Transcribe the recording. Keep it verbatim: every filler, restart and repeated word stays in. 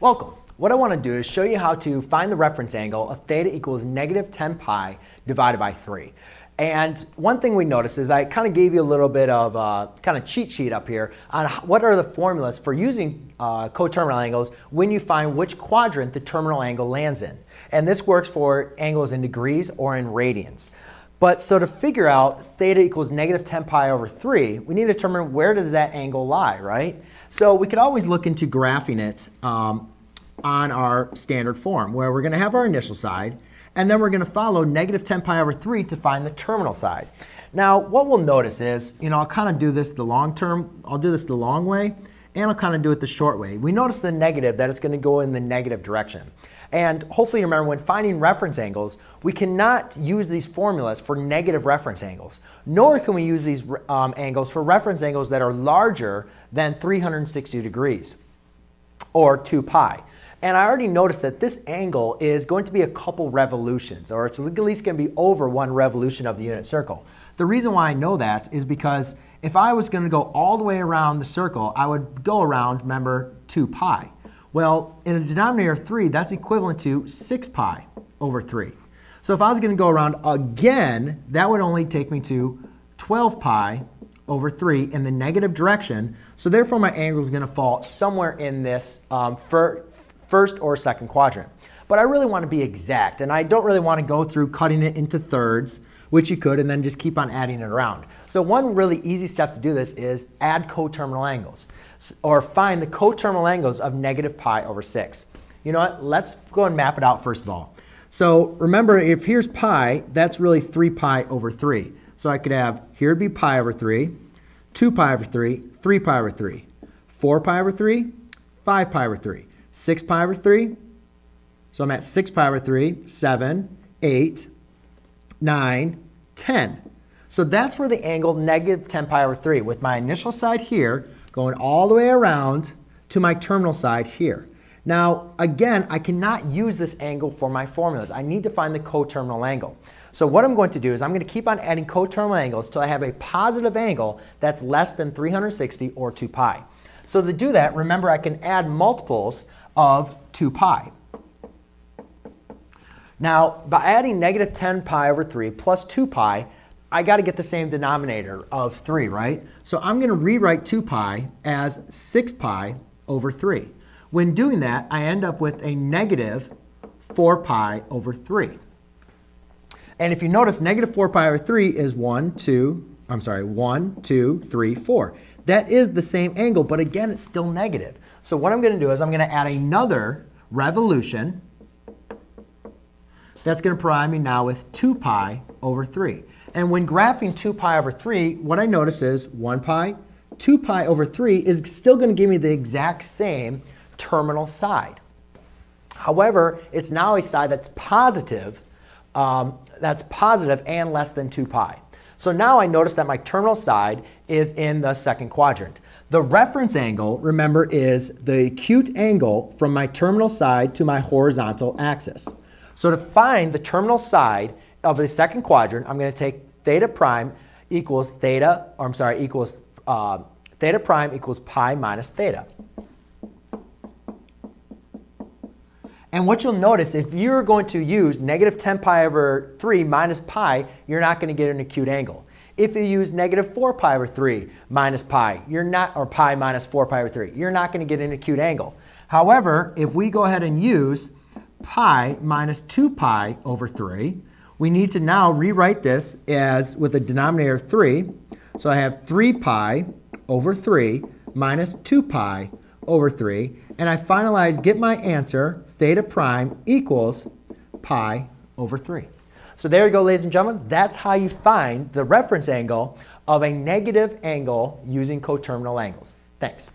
Welcome. What I want to do is show you how to find the reference angle of theta equals negative ten pi divided by three. And one thing we noticed is I kind of gave you a little bit of a kind of cheat sheet up here on what are the formulas for using uh, coterminal angles when you find which quadrant the terminal angle lands in. And this works for angles in degrees or in radians. But so to figure out theta equals negative ten pi over three, we need to determine where does that angle lie, right? So we could always look into graphing it um, on our standard form, where we're going to have our initial side, and then we're going to follow negative ten pi over three to find the terminal side. Now, what we'll notice is, you know, I'll kind of do this the long term, I'll do this the long way, and I'll kind of do it the short way. We notice the negative, that it's going to go in the negative direction. And hopefully you remember, when finding reference angles, we cannot use these formulas for negative reference angles, nor can we use these um, angles for reference angles that are larger than three hundred sixty degrees or two pi. And I already noticed that this angle is going to be a couple revolutions, or it's at least going to be over one revolution of the unit circle. The reason why I know that is because if I was going to go all the way around the circle, I would go around, remember, two pi. Well, in a denominator of three, that's equivalent to six pi over three. So if I was going to go around again, that would only take me to twelve pi over three in the negative direction. So therefore, my angle is going to fall somewhere in this um, first first or second quadrant. But I really want to be exact, and I don't really want to go through cutting it into thirds, which you could, and then just keep on adding it around. So one really easy step to do this is add coterminal angles, or find the coterminal angles of negative pi over six. You know what? Let's go and map it out first of all. So remember, if here's pi, that's really three pi over three. So I could have, here would be pi over three, two pi over three, three pi over three, four pi over three, five pi over three, six pi over three, so I'm at six pi over three, seven, eight, nine, ten. So that's where the angle negative ten pi over three, with my initial side here going all the way around to my terminal side here. Now, again, I cannot use this angle for my formulas. I need to find the coterminal angle. So what I'm going to do is I'm going to keep on adding coterminal angles till I have a positive angle that's less than three hundred sixty or two pi. So to do that, remember, I can add multiples of two pi. Now, by adding negative ten pi over three plus two pi, I got to get the same denominator of three, right? So I'm going to rewrite two pi as six pi over three. When doing that, I end up with a negative four pi over three. And if you notice, negative four pi over three is one, two, I'm sorry, one, two, three, four. That is the same angle, but again, it's still negative. So what I'm going to do is I'm going to add another revolution. That's going to provide me now with two pi over three. And when graphing two pi over three, what I notice is one pi, two pi over three is still going to give me the exact same terminal side. However, it's now a side that's positive, um, that's positive and less than two pi. So now I notice that my terminal side is in the second quadrant. The reference angle, remember, is the acute angle from my terminal side to my horizontal axis. So to find the terminal side of the second quadrant, I'm going to take theta prime equals theta, or I'm sorry, equals uh, theta prime equals pi minus theta. And what you'll notice, if you're going to use negative ten pi over three minus pi, you're not going to get an acute angle. If you use negative four pi over three minus pi, you're not, or pi minus four pi over three, you're not going to get an acute angle. However, if we go ahead and use pi minus two pi over three, we need to now rewrite this as with a denominator of three. So I have three pi over three minus two pi over three, and I finalize, get my answer, theta prime equals pi over three. So there you go, ladies and gentlemen. That's how you find the reference angle of a negative angle using coterminal angles. Thanks.